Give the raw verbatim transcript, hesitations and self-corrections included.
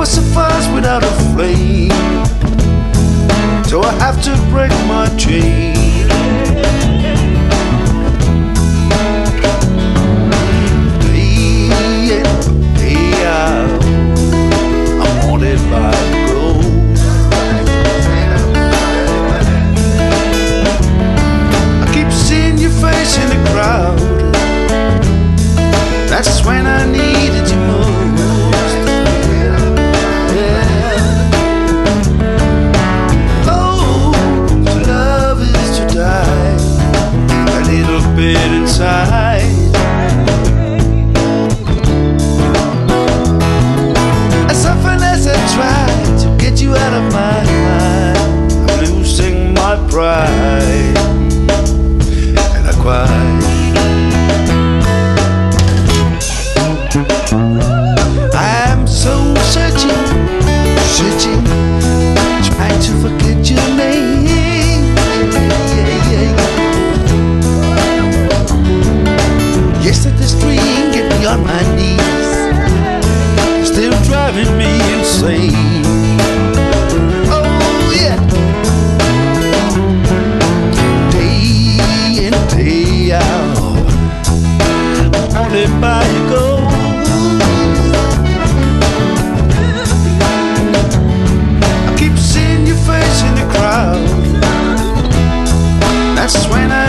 will suffice without a flame, so I have to break my chain. Day in, day out, I'm haunted by the glow. I keep seeing your face in the crowd. That's when I needed you most. Inside, as often as I try to get you out of my mind, I'm losing my pride, and I cry. I'm so searching, searching, trying to forget your name. On my knees, still driving me insane. Oh yeah. Day in, day out, only by your goals. I keep seeing your face in the crowd. That's when I